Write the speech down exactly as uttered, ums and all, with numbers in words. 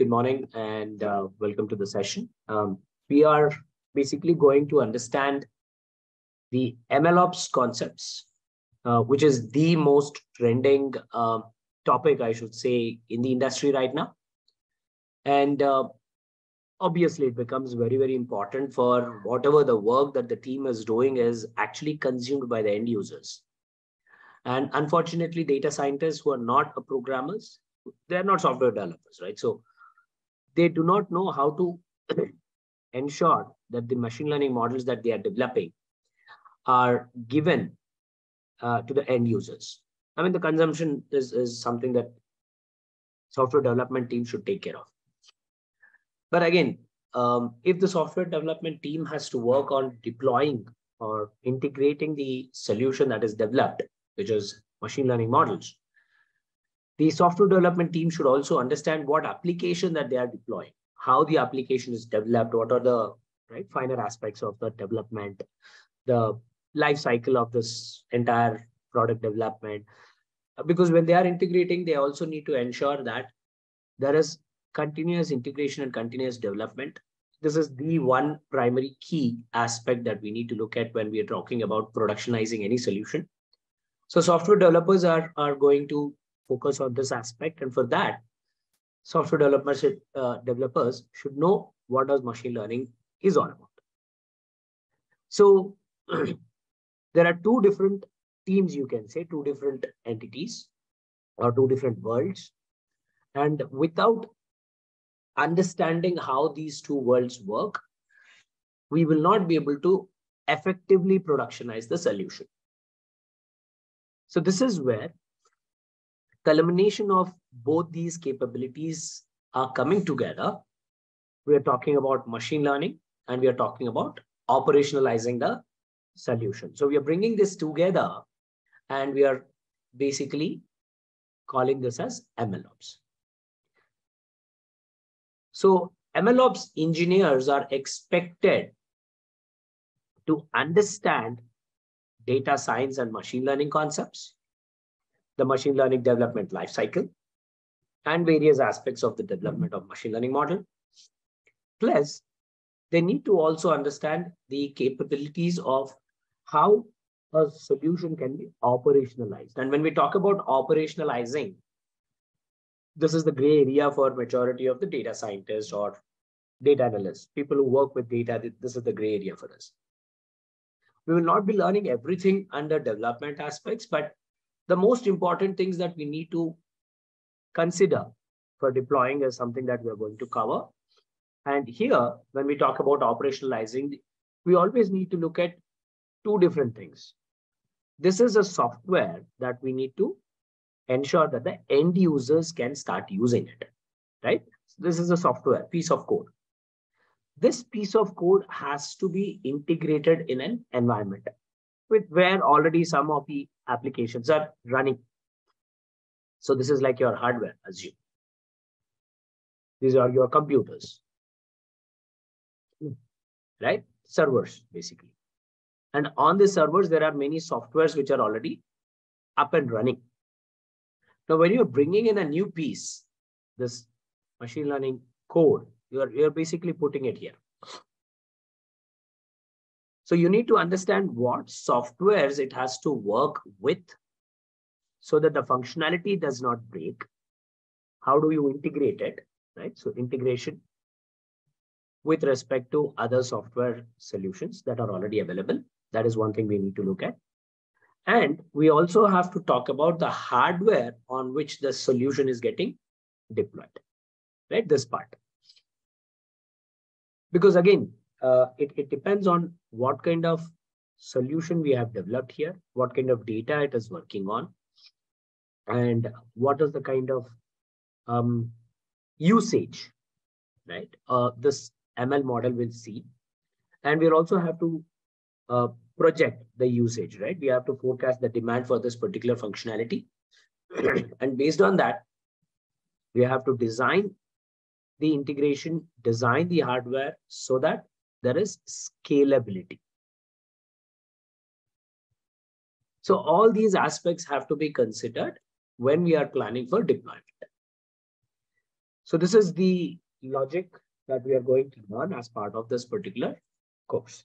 Good morning and uh, welcome to the session. Um, we are basically going to understand the MLOps concepts, uh, which is the most trending uh, topic, I should say, in the industry right now. And uh, obviously, it becomes very, very important for whatever the work that the team is doing is actually consumed by the end users. And unfortunately, data scientists who are not programmers, they're not software developers, right? So they do not know how to ensure that the machine learning models that they are developing are given uh, to the end users. I mean, the consumption is, is something that software development team should take care of. But again, um, if the software development team has to work on deploying or integrating the solution that is developed, which is machine learning models, the software development team should also understand what application that they are deploying, how the application is developed, what are the right finer aspects of the development, the life cycle of this entire product development. Because when they are integrating, they also need to ensure that there is continuous integration and continuous development. This is the one primary key aspect that we need to look at when we are talking about productionizing any solution. So software developers are, are going to focus on this aspect, and for that, software developers should, uh, developers should know what does machine learning is all about. So there are two different teams, you can say, two different entities or two different worlds. And without understanding how these two worlds work, we will not be able to effectively productionize the solution. So this is where culmination of both these capabilities are coming together. We are talking about machine learning and we are talking about operationalizing the solution. So we are bringing this together and we are basically calling this as MLOps. So MLOps engineers are expected to understand data science and machine learning concepts, the machine learning development lifecycle, and various aspects of the development of machine learning model. Plus, they need to also understand the capabilities of how a solution can be operationalized. And when we talk about operationalizing, this is the gray area for majority of the data scientists or data analysts, people who work with data. This is the gray area for us. We will not be learning everything under development aspects, but the most important things that we need to consider for deploying is something that we are going to cover. And here, when we talk about operationalizing, we always need to look at two different things. This is a software that we need to ensure that the end users can start using it, right? So this is a software piece of code. This piece of code has to be integrated in an environment with where already some of the applications are running. So this is like your hardware, assume. These are your computers, right? Servers, basically. And on the servers, there are many softwares which are already up and running. Now, when you're bringing in a new piece, this machine learning code, you're, you're basically putting it here. So you need to understand what softwares it has to work with so that the functionality does not break. How do you integrate it, right? So integration with respect to other software solutions that are already available. That is one thing we need to look at. And we also have to talk about the hardware on which the solution is getting deployed, right? This part. Because again, Uh, it, it depends on what kind of solution we have developed here, what kind of data it is working on, and what is the kind of um, usage, right? Uh, this M L model will see. And we'll also have to uh, project the usage, right? We have to forecast the demand for this particular functionality. And based on that, we have to design the integration, design the hardware so that there is scalability. So all these aspects have to be considered when we are planning for deployment. So this is the logic that we are going to learn as part of this particular course.